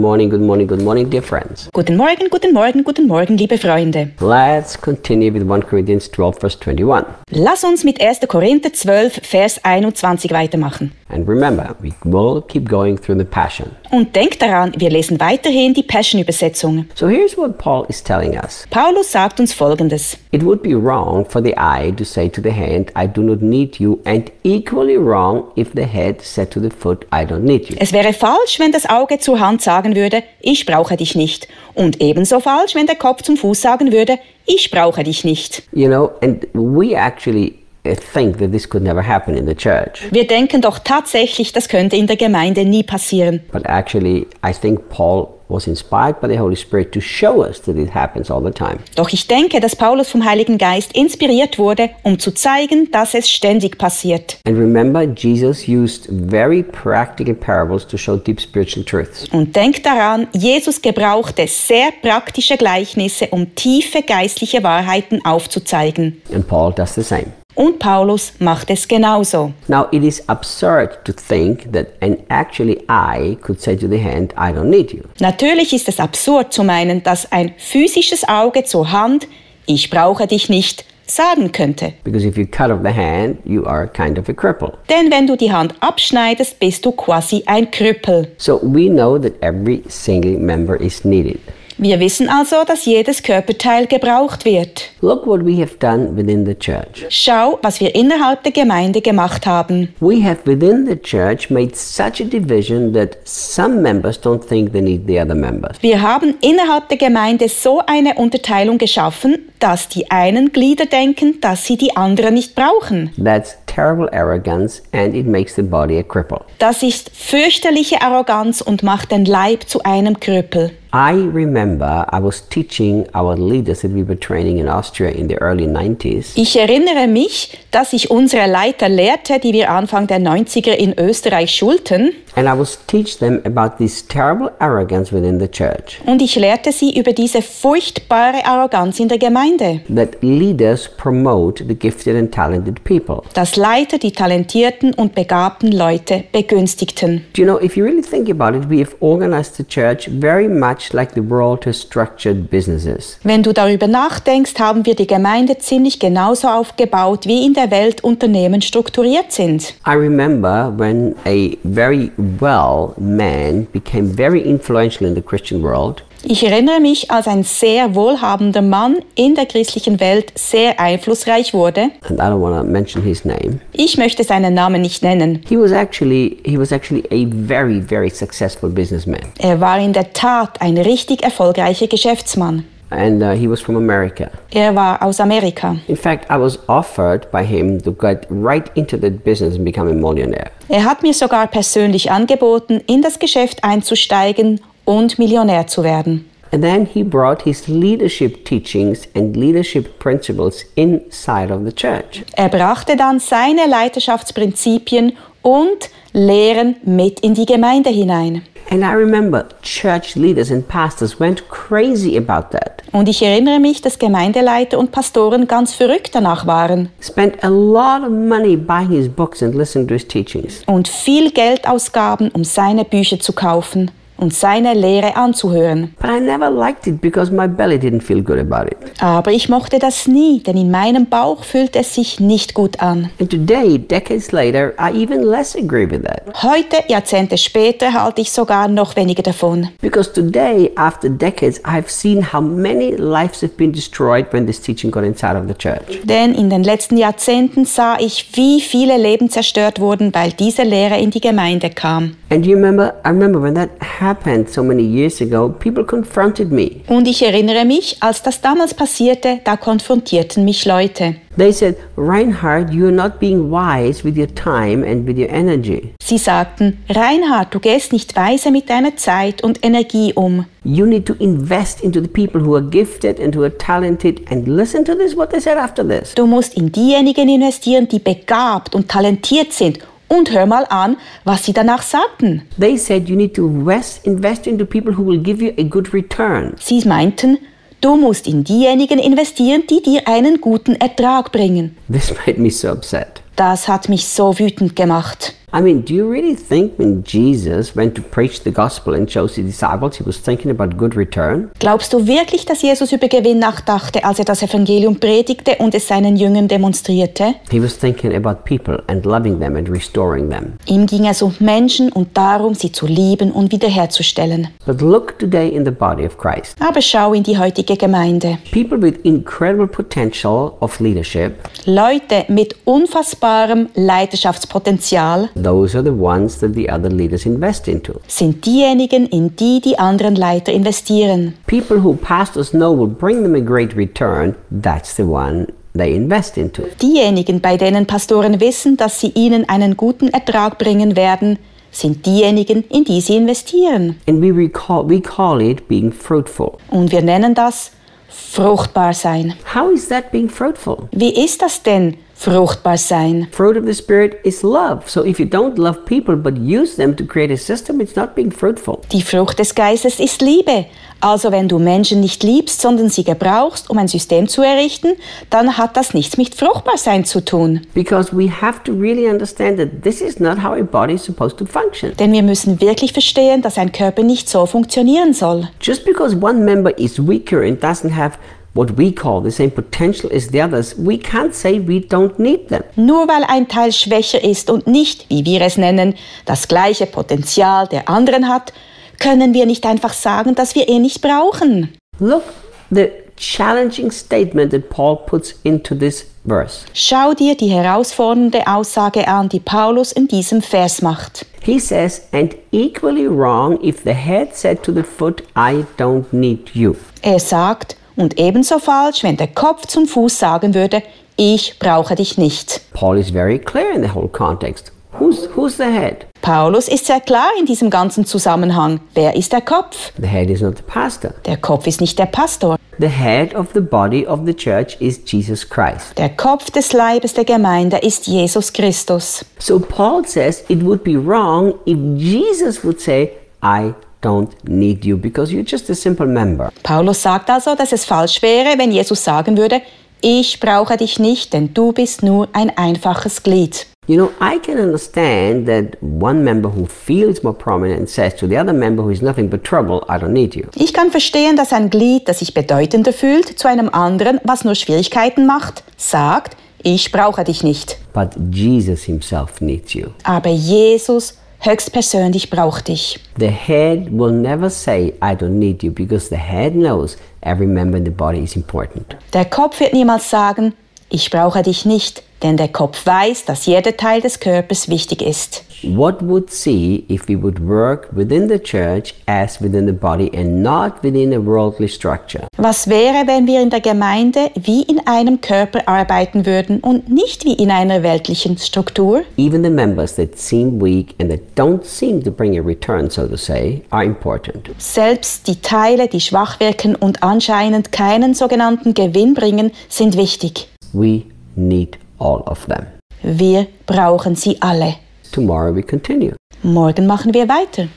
Good morning, dear friends. Guten Morgen, liebe Freunde. Let's continue with 1 Corinthians 12, verse 21. Lass uns mit 1. Korinther 12, Vers 21 weitermachen. And remember, we will keep going through the Passion. Und denkt daran, wir lesen weiterhin die Passion-Übersetzung. So here's what Paul is telling us. Paulus sagt uns Folgendes. It would be wrong for the eye to say to the hand, I do not need you, and equally wrong if the head said to the foot, I don't need you. Es wäre falsch, wenn das Auge zur Hand sagen würde, ich brauche dich nicht. Und ebenso falsch, wenn der Kopf zum Fuß sagen würde, ich brauche dich nicht. You know, and we actually think that this could never happen in the church. Wir denken doch tatsächlich, das könnte in der Gemeinde nie passieren. But actually, I think Paul was inspired by the Holy Spirit to show us that it happens all the time. Doch ich denke, dass Paulus vom Heiligen Geist inspiriert wurde, zu zeigen, dass es ständig passiert. And remember, Jesus used very practical parables to show deep spiritual truths. Und denkt daran, Jesus gebrauchte sehr praktische Gleichnisse, tiefe geistliche Wahrheiten aufzuzeigen. And Paul does the same. Und Paulus macht es genauso. Now it is absurd to think that an actually eye could say to the hand, I don't need you. Natürlich ist es absurd zu meinen, dass ein physisches Auge zur Hand, ich brauche dich nicht, sagen könnte. Because if you cut off the hand, you are kind of a cripple. Denn wenn du die Hand abschneidest, bist du quasi ein Krüppel. So we know that every single member is needed. Wir wissen also, dass jedes Körperteil gebraucht wird. Look what we have done within the church. Schau, was wir innerhalb der Gemeinde gemacht haben. We have within the church made such a division that some members don't think they need the other members. Wir haben innerhalb der Gemeinde so eine Unterteilung geschaffen, dass die einen Glieder denken, dass sie die anderen nicht brauchen. That's terrible arrogance and it makes the body a cripple. Das ist fürchterliche Arroganz und macht den Leib zu einem Krüppel. I remember I was teaching our leaders that we were training in Austria in the early 90s. Ich erinnere mich, dass ich unsere Leiter lehrte, die wir Anfang der 90er in Österreich schulten. And I was teach them about this terrible arrogance within the church. Und ich lehrte sie über diese furchtbare Arroganz in der Gemeinde. That leaders promote the gifted and talented people. Dass Leiter die talentierten und begabten Leute begünstigten. Do you know, if you really think about it, we have organized the church very much like the world has structured businesses. Wenn du darüber nachdenkst, haben wir die Gemeinde ziemlich genauso aufgebaut, wie in der Welt Unternehmen strukturiert sind. I remember when a very well man became very influential in the Christian world. Ich erinnere mich, als ein sehr wohlhabender Mann in der christlichen Welt sehr einflussreich wurde. And I don't want to mention his name. Ich möchte seinen Namen nicht nennen. He was actually a very, very successful businessman. Er war in der Tat ein richtig erfolgreicher Geschäftsmann. And he was from America. Er war aus Amerika. In fact, I was offered by him to get right into that business and become a millionaire. Er hat mir sogar persönlich angeboten, in das Geschäft einzusteigen und Millionär zu werden. And then he brought his leadership teachings and leadership principles inside of the church. Er brachte dann seine Leiterschaftsprinzipien und Lehren mit in die Gemeinde hinein. And I remember church leaders and pastors went crazy about that. Und ich erinnere mich, dass Gemeindeleiter und Pastoren ganz verrückt danach waren. Spent a lot of money buying his books and listening to his teachings. Und viel Geld ausgaben, seine Bücher zu kaufen und seine Lehre anzuhören. Aber ich mochte das nie, denn in meinem Bauch fühlte es sich nicht gut an. And today, decades later, I even less agree with that. Heute, Jahrzehnte später, halte ich sogar noch weniger davon. Because today, after decades, I've seen how many lives have been destroyed when this teaching got inside of the church. Denn in den letzten Jahrzehnten sah ich, wie viele Leben zerstört wurden, weil diese Lehre in die Gemeinde kam. And you remember, I remember when that happened so many years ago, people confronted me. Und ich erinnere mich, als das damals passierte, da konfrontierten mich Leute. They said, Reinhard, you are not being wise with your time and with your energy. Sie sagten, Reinhard, du gehst nicht weise mit deiner Zeit und Energie. You need to invest into the people who are gifted and who are talented and listen to this, what they said after this. Du musst in diejenigen investieren, die begabt und talentiert sind. Und hör mal an, was sie danach sagten. They said you need to invest into people who will give you a good return. Sie meinten, du musst in diejenigen investieren, die dir einen guten Ertrag bringen. This made me so upset. Das hat mich so wütend gemacht. I mean, do you really think when Jesus went to preach the gospel and chose the disciples, he was thinking about good return? Glaubst du wirklich, dass Jesus über Gewinn nachdachte, als das Evangelium predigte und es seinen Jüngern demonstrierte? He was thinking about people and loving them and restoring them. Ihm ging es um Menschen und darum, sie zu lieben und wiederherzustellen. But look today in the body of Christ. Aber schau in die heutige Gemeinde. People with incredible potential of leadership. Leute mit unfassbarem Leidenschaftspotenzial. Those are the ones that the other leaders invest into. Sind diejenigen, in die die anderen Leiter investieren. People who pastors know will bring them a great return, that's the one they invest into. Diejenigen, bei denen Pastoren wissen, dass sie ihnen einen guten Ertrag bringen werden, sind diejenigen, in die sie investieren. And we call it being fruitful. Und wir nennen das fruchtbar sein. How is that being fruitful? Wie ist das denn? Fruchtbar sein. Fruit of the Spirit is love. So if you don't love people but use them to create a system, it's not being fruitful. Die Frucht des Geistes ist Liebe. Also wenn du Menschen nicht liebst, sondern sie gebrauchst, um ein System zu errichten, dann hat das nichts mit fruchtbar sein zu tun. Because we have to really understand that this is not how a body is supposed to function. Denn wir müssen wirklich verstehen, dass ein Körper nicht so funktionieren soll. Just because one member is weaker and doesn't have what we call the same potential as the others, we can't say we don't need them. Nur weil ein Teil schwächer ist und nicht, wie wir es nennen, das gleiche Potenzial der anderen hat, können wir nicht einfach sagen, dass wir ihn nicht brauchen. Look, the challenging statement that Paul puts into this verse. Schau dir die herausfordernde Aussage an, die Paulus in diesem Vers macht. He says, and equally wrong if the head said to the foot, I don't need you. Er sagt, und ebenso falsch, wenn der Kopf zum Fuß sagen würde, ich brauche dich nicht. Paul is very clear in the whole context. Who's the head? Paulus ist sehr klar in diesem ganzen Zusammenhang. Wer ist der Kopf? The head is not the pastor. Der Kopf ist nicht der Pastor. The head of the body of the church is Jesus Christ. Der Kopf des Leibes der Gemeinde ist Jesus Christus. So Paul says it would be wrong if Jesus would say, I don't need you, because you're just a simple member. Paulus sagt also, dass es falsch wäre, wenn Jesus sagen würde, ich brauche dich nicht, denn du bist nur ein einfaches Glied. You know, I can understand that one member who feels more prominent says to the other member who is nothing but trouble, I don't need you. Ich kann verstehen, dass ein Glied, das sich bedeutender fühlt, zu einem anderen, was nur Schwierigkeiten macht, sagt, ich brauche dich nicht. But Jesus himself needs you. Aber Jesus höchstpersönlich braucht dich. The head will never say, I don't need you, because the head knows every member in the body is important. Der Kopf wird niemals sagen, ich brauche dich nicht, denn der Kopf weiß, dass jeder Teil des Körpers wichtig ist. What would see if we would work within the church as within the body and not within a worldly structure? Was wäre, wenn wir in der Gemeinde wie in einem Körper arbeiten würden und nicht wie in einer weltlichen Struktur? Even the members that seem weak and that don't seem to bring a return, so to say, are important. Selbst die Teile, die schwach wirken und anscheinend keinen sogenannten Gewinn bringen, sind wichtig. We need all of them. Wir brauchen sie alle. Tomorrow we continue. Morgen machen wir weiter.